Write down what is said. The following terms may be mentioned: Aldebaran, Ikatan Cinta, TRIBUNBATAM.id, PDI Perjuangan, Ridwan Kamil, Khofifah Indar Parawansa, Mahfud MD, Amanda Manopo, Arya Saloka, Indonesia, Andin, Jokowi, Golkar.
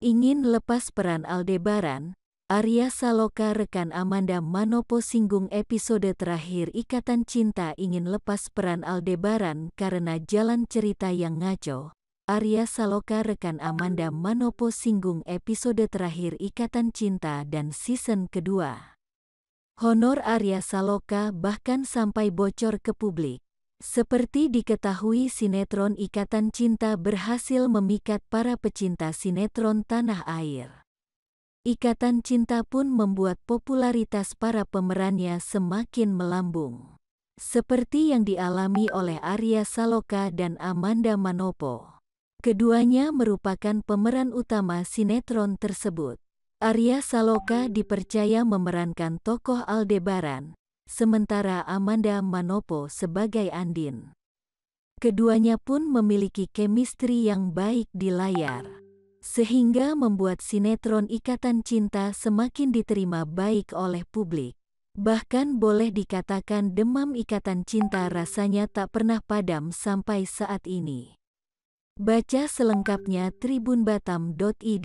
Ingin lepas peran Aldebaran, Arya Saloka rekan Amanda Manopo singgung episode terakhir Ikatan Cinta ingin lepas peran Aldebaran karena jalan cerita yang ngaco. Arya Saloka rekan Amanda Manopo singgung episode terakhir Ikatan Cinta dan season kedua. Honor Arya Saloka bahkan sampai bocor ke publik. Seperti diketahui, sinetron Ikatan Cinta berhasil memikat para pecinta sinetron tanah air. Ikatan Cinta pun membuat popularitas para pemerannya semakin melambung. Seperti yang dialami oleh Arya Saloka dan Amanda Manopo. Keduanya merupakan pemeran utama sinetron tersebut. Arya Saloka dipercaya memerankan tokoh Aldebaran, sementara Amanda Manopo sebagai Andin. Keduanya pun memiliki chemistry yang baik di layar, sehingga membuat sinetron Ikatan Cinta semakin diterima baik oleh publik. Bahkan boleh dikatakan demam Ikatan Cinta rasanya tak pernah padam sampai saat ini. Baca selengkapnya tribunbatam.id.